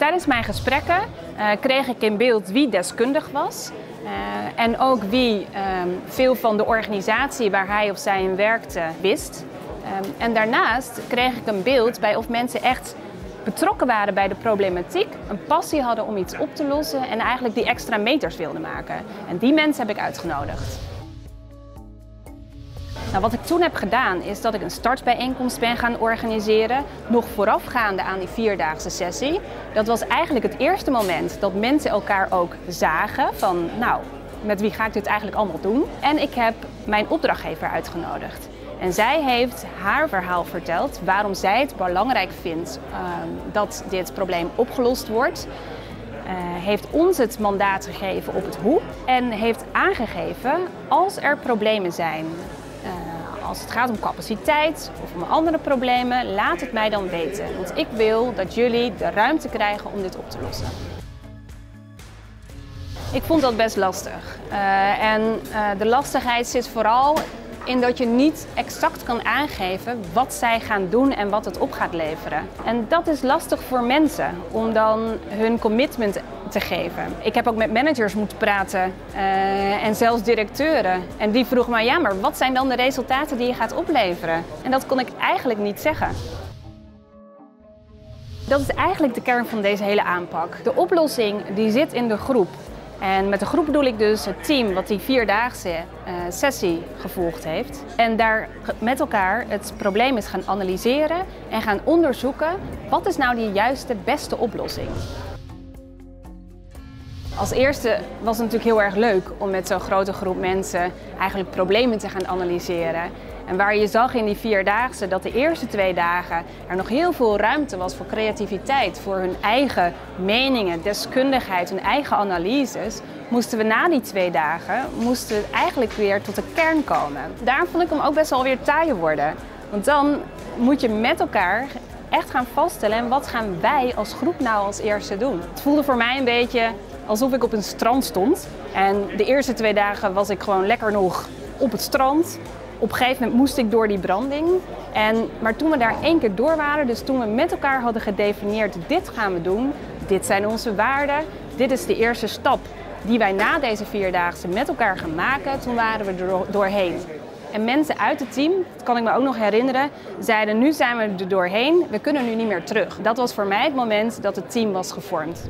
Tijdens mijn gesprekken kreeg ik in beeld wie deskundig was en ook wie veel van de organisatie waar hij of zij in werkte wist. En daarnaast kreeg ik een beeld bij of mensen echt betrokken waren bij de problematiek, een passie hadden om iets op te lossen en eigenlijk die extra meters wilden maken. En die mensen heb ik uitgenodigd. Nou, wat ik toen heb gedaan is dat ik een startbijeenkomst ben gaan organiseren, nog voorafgaande aan die vierdaagse sessie. Dat was eigenlijk het eerste moment dat mensen elkaar ook zagen van, nou, met wie ga ik dit eigenlijk allemaal doen? En ik heb mijn opdrachtgever uitgenodigd. En zij heeft haar verhaal verteld waarom zij het belangrijk vindt dat dit probleem opgelost wordt. Heeft ons het mandaat gegeven op het hoe en heeft aangegeven als er problemen zijn. Als het gaat om capaciteit of om andere problemen, laat het mij dan weten. Want ik wil dat jullie de ruimte krijgen om dit op te lossen. Ik vond dat best lastig. De lastigheid zit vooral in dat je niet exact kan aangeven wat zij gaan doen en wat het op gaat leveren. En dat is lastig voor mensen, om dan hun commitment te geven. Ik heb ook met managers moeten praten en zelfs directeuren. En die vroegen mij, ja, maar wat zijn dan de resultaten die je gaat opleveren? En dat kon ik eigenlijk niet zeggen. Dat is eigenlijk de kern van deze hele aanpak. De oplossing die zit in de groep. En met de groep bedoel ik dus het team wat die vierdaagse sessie gevolgd heeft. En daar met elkaar het probleem is gaan analyseren en gaan onderzoeken wat is nou die juiste, beste oplossing. Als eerste was het natuurlijk heel erg leuk om met zo'n grote groep mensen eigenlijk problemen te gaan analyseren. En waar je zag in die vierdaagse dat de eerste 2 dagen er nog heel veel ruimte was voor creativiteit, voor hun eigen meningen, deskundigheid, hun eigen analyses, moesten we na die 2 dagen eigenlijk weer tot de kern komen. Daar vond ik hem ook best wel weer taai worden. Want dan moet je met elkaar echt gaan vaststellen en wat gaan wij als groep nou als eerste doen. Het voelde voor mij een beetje alsof ik op een strand stond. En de eerste 2 dagen was ik gewoon lekker nog op het strand. Op een gegeven moment moest ik door die branding. Maar toen we daar 1 keer door waren, dus toen we met elkaar hadden gedefinieerd, dit gaan we doen, dit zijn onze waarden, dit is de eerste stap die wij na deze 4-daagse met elkaar gaan maken, toen waren we er doorheen. En mensen uit het team, dat kan ik me ook nog herinneren, zeiden nu zijn we er doorheen, we kunnen nu niet meer terug. Dat was voor mij het moment dat het team was gevormd.